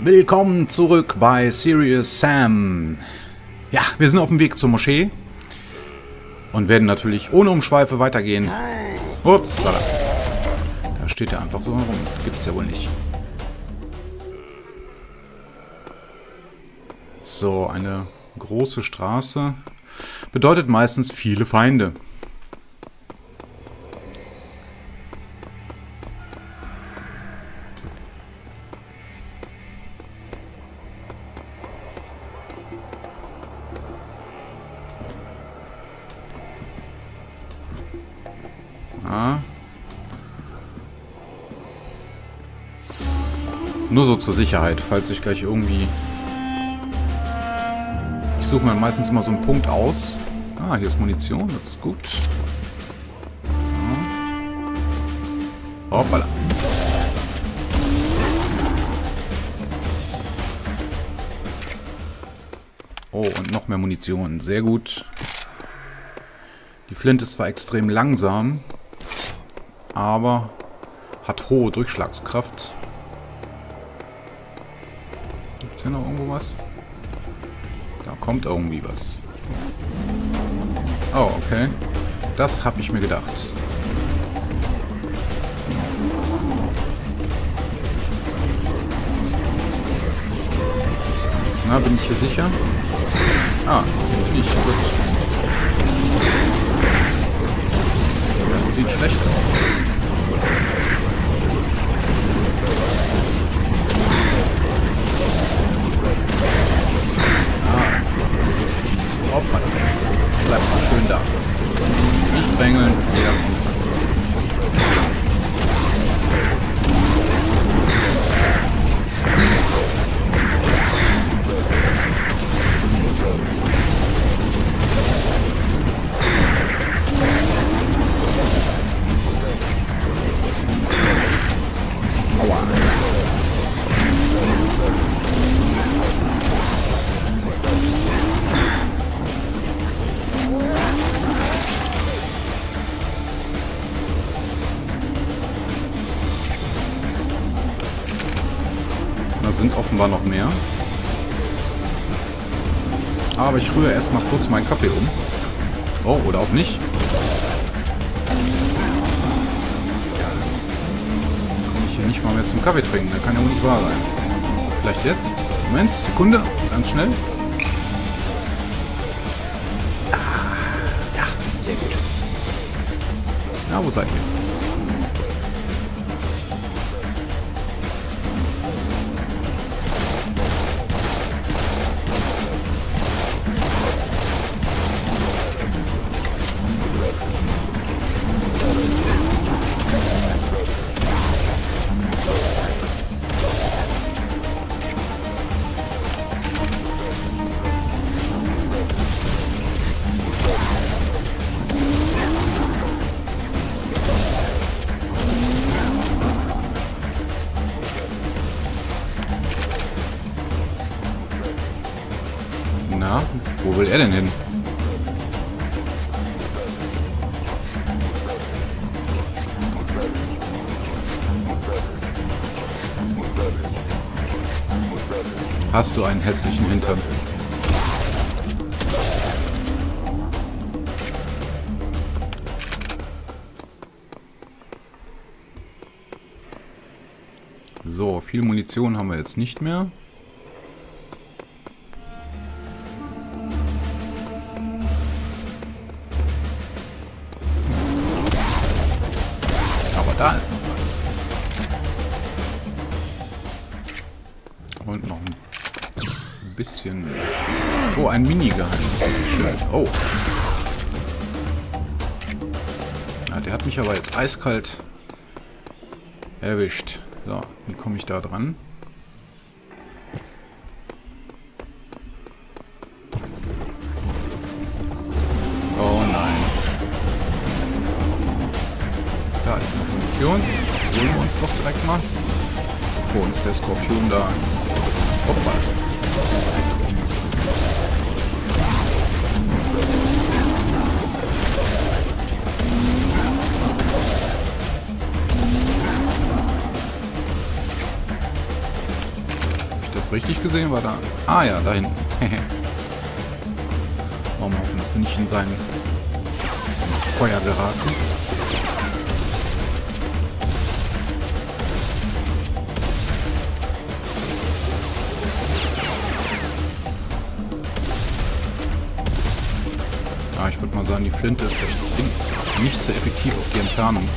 Willkommen zurück bei Serious Sam. Ja, wir sind auf dem Weg zur Moschee. Und werden natürlich ohne Umschweife weitergehen. Ups, da steht er einfach so rum. Gibt's ja wohl nicht. So, eine große Straße. Bedeutet meistens viele Feinde. Nur so zur Sicherheit, falls ich gleich irgendwie... Ich suche mir meistens immer so einen Punkt aus. Ah, hier ist Munition, das ist gut. Ja. Hoppala. Oh, und noch mehr Munition, sehr gut. Die Flinte ist zwar extrem langsam, aber hat hohe Durchschlagskraft. Gibt's hier noch irgendwo was? Da kommt irgendwie was. Oh, okay. Das habe ich mir gedacht. Na, bin ich hier sicher? Ah, bin ich gut. Das sieht schlecht aus. Ah. Hoppala. Bleib mal schön da. Nicht drängeln. Jeder sind offenbar noch mehr. Aber ich rühre erstmal kurz meinen Kaffee um. Oh, oder auch nicht. Ja. Komme ich hier nicht mal mehr zum Kaffee trinken. Da kann ja wohl nicht wahr sein. Vielleicht jetzt. Moment, Sekunde. Ganz schnell. Ah, ja, sehr gut. Na, wo seid ihr? Na, wo will er denn hin? Hast du einen hässlichen Hintern? So, viel Munition haben wir jetzt nicht mehr. Da ist noch was. Und noch ein bisschen... Oh, ein Mini-Geheimnis. Schön. Oh. Ah, der hat mich aber jetzt eiskalt erwischt. So, wie komme ich da dran? Holen wir uns doch direkt mal. Vor uns der Skorpion da. Hoppla. Hab ich das richtig gesehen? War da... Ah ja, da hinten. Wollen wir hoffen, dass wir nicht in sein ins Feuer geraten. Ah, ich würde mal sagen, die Flinte ist echt nicht so effektiv auf die Entfernung.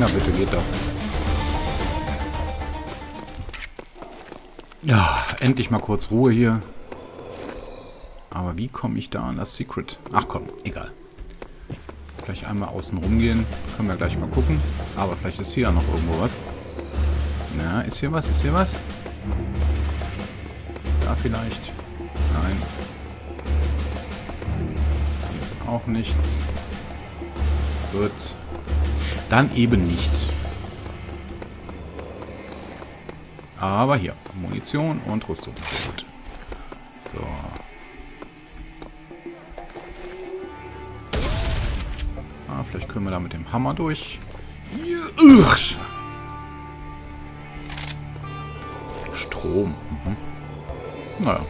Na bitte, geht doch. Ja, endlich mal kurz Ruhe hier. Aber wie komme ich da an das Secret? Ach komm, egal. Vielleicht einmal außen rumgehen. Können wir gleich mal gucken. Aber vielleicht ist hier ja noch irgendwo was. Na, ist hier was? Ist hier was? Da vielleicht? Nein. Hier ist auch nichts. Gut. Dann eben nicht. Aber hier. Munition und Rüstung. Sehr gut. So. Ah, vielleicht können wir da mit dem Hammer durch. Strom. Mhm. Naja.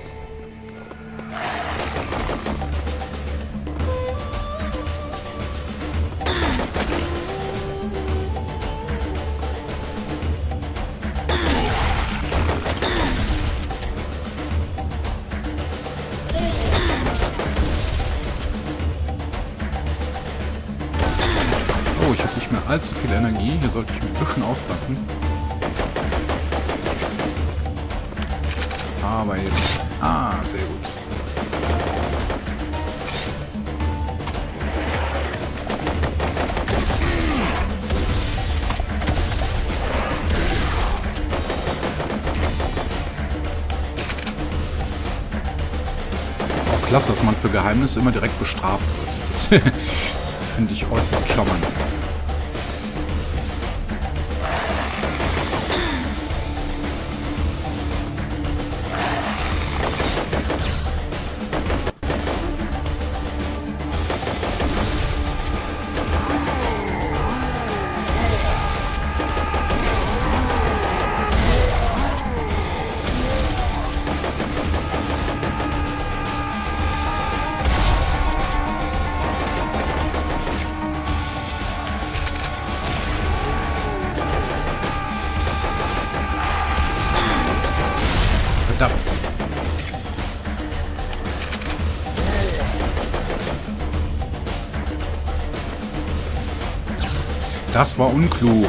Allzu viel Energie. Hier sollte ich ein bisschen aufpassen. Aber jetzt... Ah, sehr gut. Ist auch klasse, dass man für Geheimnisse immer direkt bestraft wird. Das finde ich äußerst charmant. Das war unklug.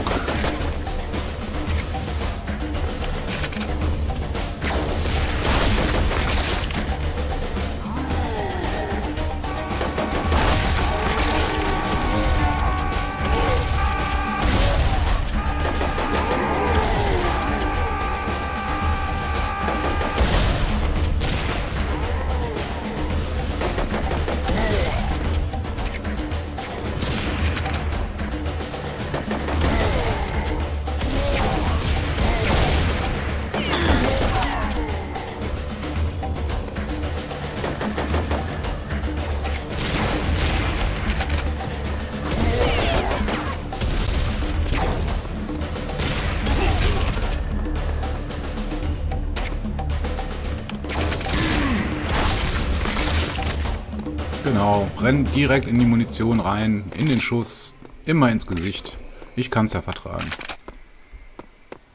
Genau, rennt direkt in die Munition rein, in den Schuss, immer ins Gesicht. Ich kann es ja vertragen.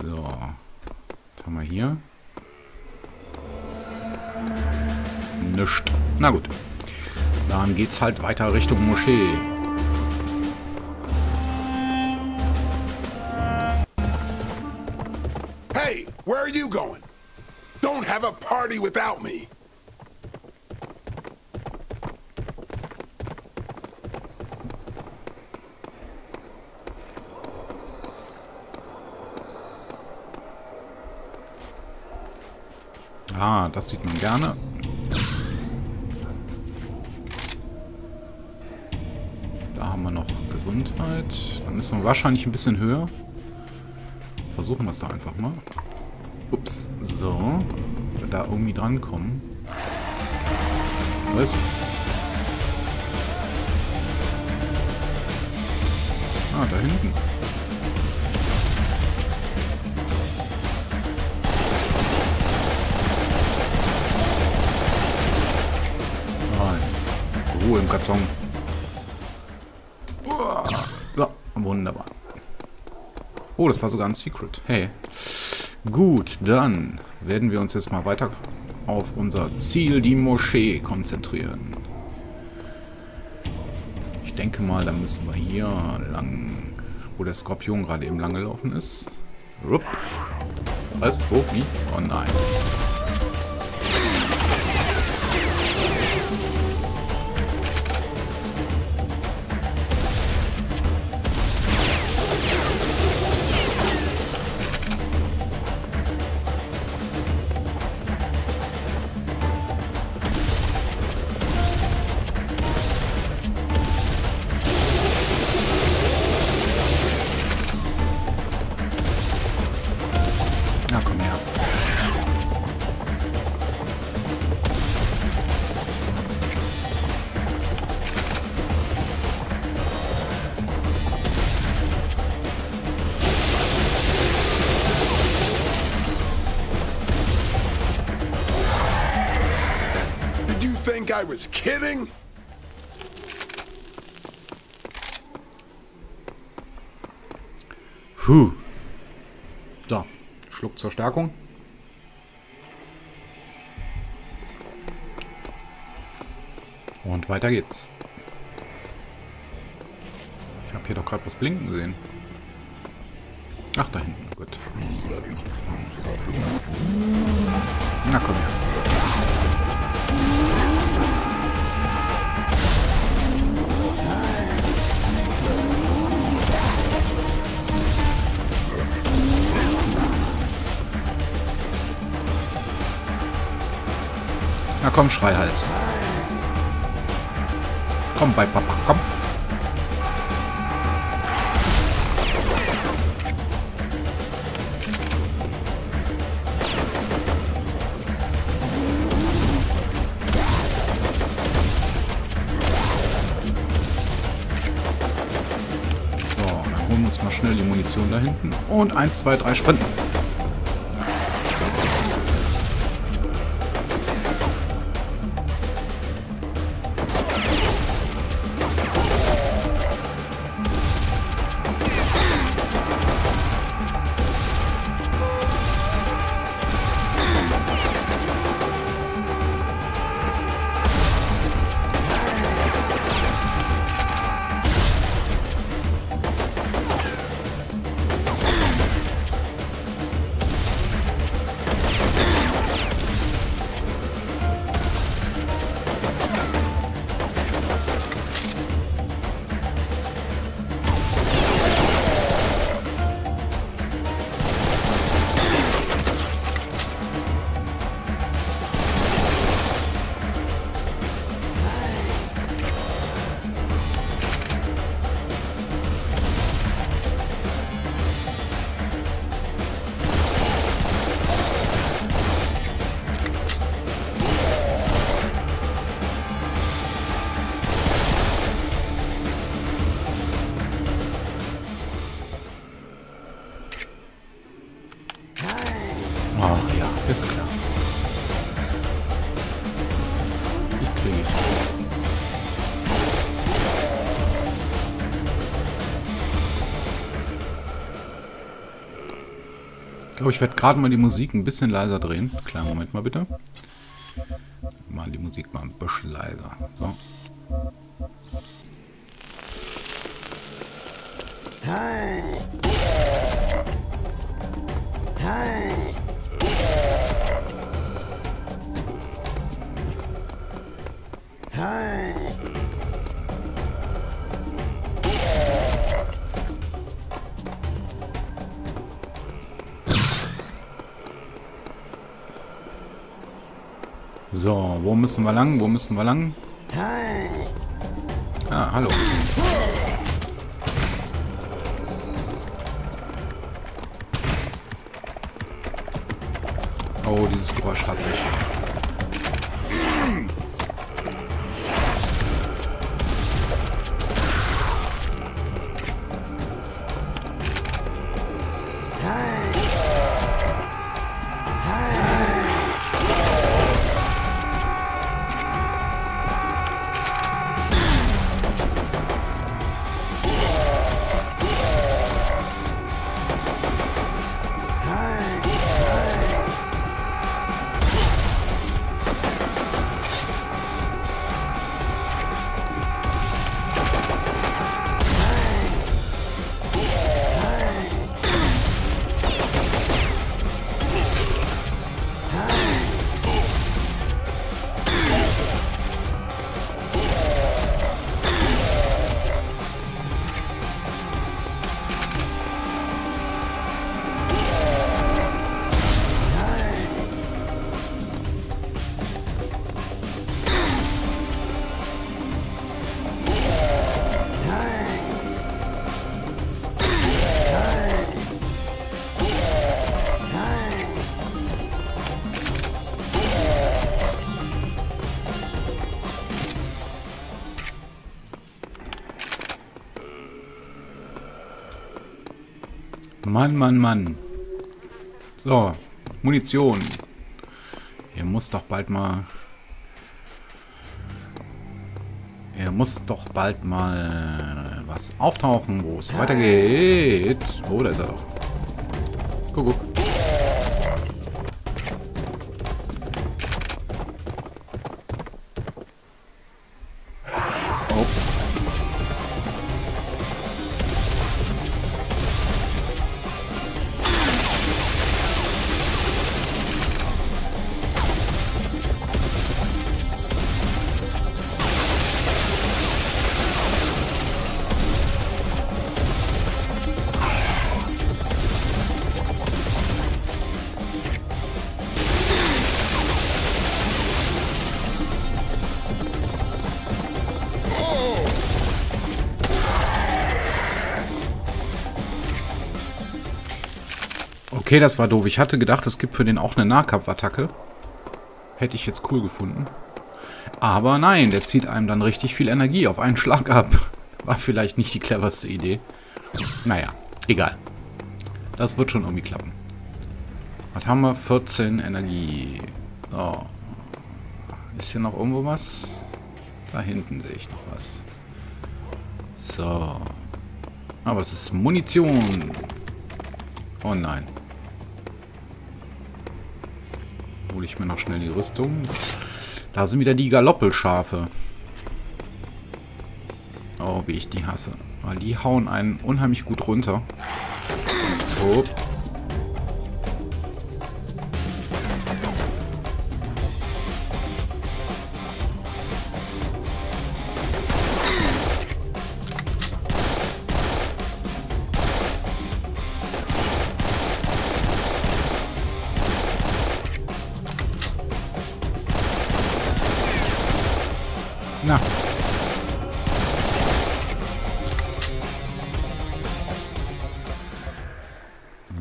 So, was haben wir hier? Nischt. Na gut. Dann geht's halt weiter Richtung Moschee. Hey, where are you going? Don't have a party without me. Ah, das sieht man gerne. Da haben wir noch Gesundheit. Dann müssen wir wahrscheinlich ein bisschen höher. Versuchen wir es da einfach mal. Ups, so. Wenn wir da irgendwie drankommen. Was? Ah, da hinten. Ruhe im Karton. So, wunderbar. Oh, das war sogar ein Secret. Hey. Gut, dann werden wir uns jetzt mal weiter auf unser Ziel, die Moschee, konzentrieren. Ich denke mal, da müssen wir hier lang, wo der Skorpion gerade eben lang gelaufen ist. Rupp. Was? Wo? Wie? Oh nein. I was kidding. Puh. So, Schluck zur Stärkung. Und weiter geht's. Ich habe hier doch gerade was blinken sehen. Ach, da hinten. Gut. Na komm her. Na komm, Schreihals. Komm bei Papa, komm. So, dann holen wir uns mal schnell die Munition da hinten. Und 1, 2, 3 sprinten. Ist klar. Ich kriege es. glaube, ich werde gerade mal die Musik ein bisschen leiser drehen. Kleinen Moment mal bitte. Mal die Musik mal ein bisschen leiser. So. So, wo müssen wir lang? Wo müssen wir lang? Ah, hallo. Oh, dieses Geräusch hasse ich. Mann, Mann, Mann. So, Munition. Hier muss doch bald mal... Hier muss doch bald mal was auftauchen, wo es weitergeht. Oh, da ist er doch. Guck, guck. Okay, das war doof. Ich hatte gedacht, es gibt für den auch eine Nahkampfattacke. Hätte ich jetzt cool gefunden. Aber nein, der zieht einem dann richtig viel Energie auf einen Schlag ab. War vielleicht nicht die cleverste Idee. Naja, egal. Das wird schon irgendwie klappen. Was haben wir? 14 Energie. So. Ist hier noch irgendwo was? Da hinten sehe ich noch was. So. Aber es ist Munition. Oh nein. Hole ich mir noch schnell die Rüstung. Da sind wieder die Galoppelschafe. Oh, wie ich die hasse. Weil die hauen einen unheimlich gut runter. Oh. Na.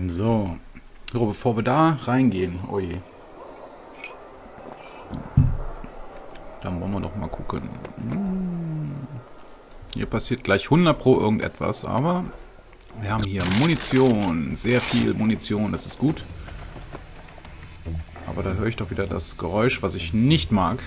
So. So, bevor wir da reingehen. Oh je. Dann wollen wir doch mal gucken. Hier passiert gleich 100 pro irgendetwas, aber wir haben hier Munition. Sehr viel Munition, das ist gut. Aber da höre ich doch wieder das Geräusch, was ich nicht mag.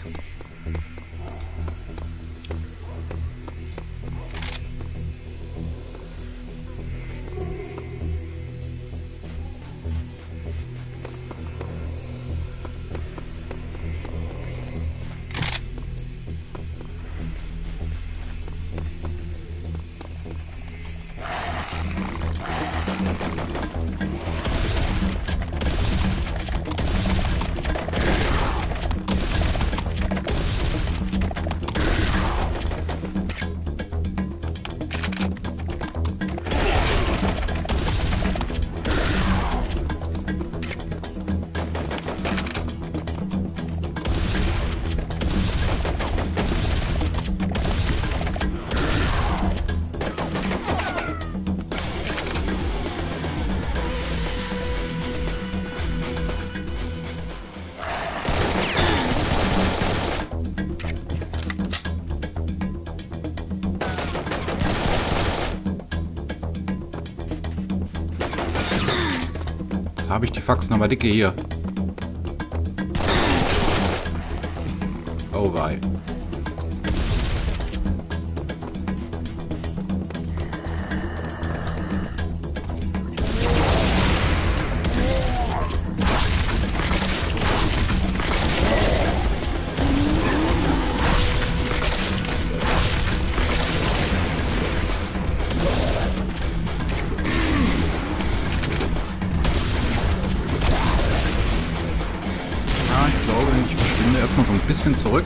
habe ich die Faxen aber dicke hier. Oh wei. Erstmal so ein bisschen zurück.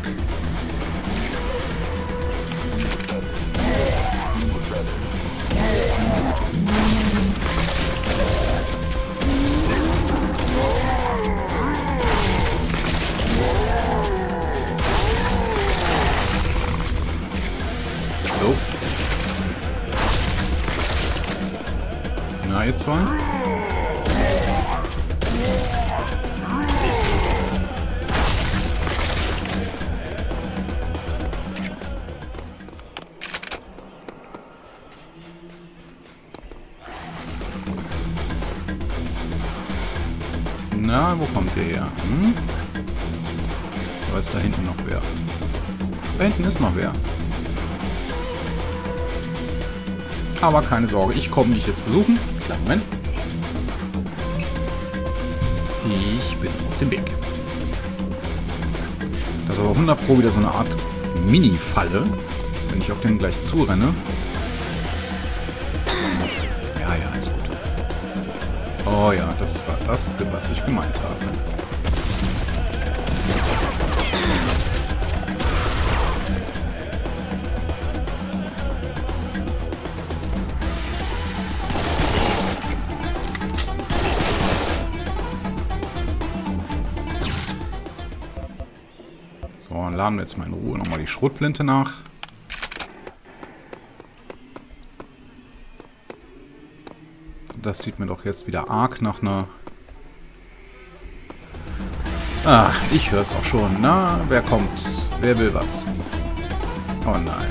So. Na, jetzt mal. Na, wo kommt der her? Hm? Da ist da hinten noch wer. Da hinten ist noch wer. Aber keine Sorge, ich komme dich jetzt besuchen. Kleinen Moment. Ich bin auf dem Weg. Das ist aber 100 Pro wieder so eine Art Mini-Falle. Wenn ich auf den gleich zurenne. Ja, ja, ist gut. Oh ja, das war das, was ich gemeint habe. So, dann laden wir jetzt mal in Ruhe nochmal die Schrotflinte nach. Das sieht mir doch jetzt wieder arg nach einer... Ach, ich höre es auch schon. Na, wer kommt? Wer will was? Oh nein.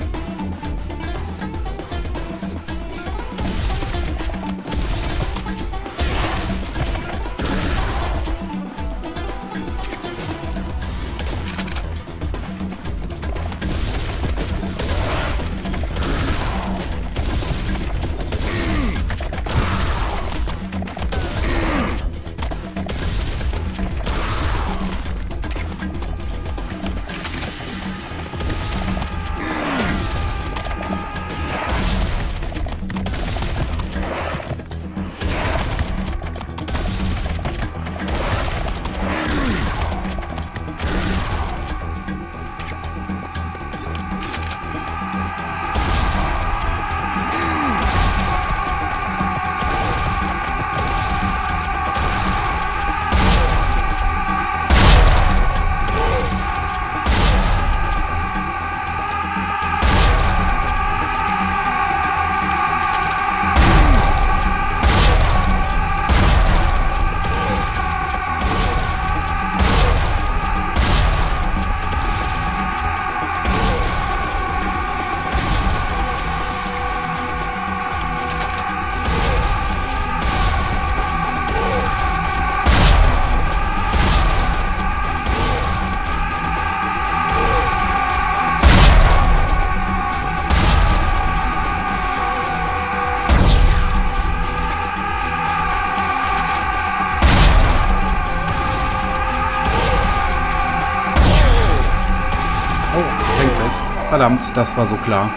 Verdammt, das war so klar.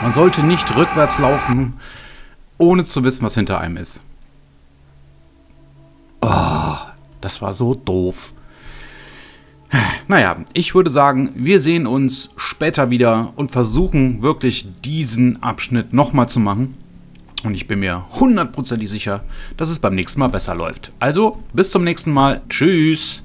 Man sollte nicht rückwärts laufen, ohne zu wissen, was hinter einem ist. Oh, das war so doof. Naja, ich würde sagen, wir sehen uns später wieder und versuchen wirklich diesen Abschnitt nochmal zu machen. Und ich bin mir hundertprozentig sicher, dass es beim nächsten Mal besser läuft. Also, bis zum nächsten Mal. Tschüss.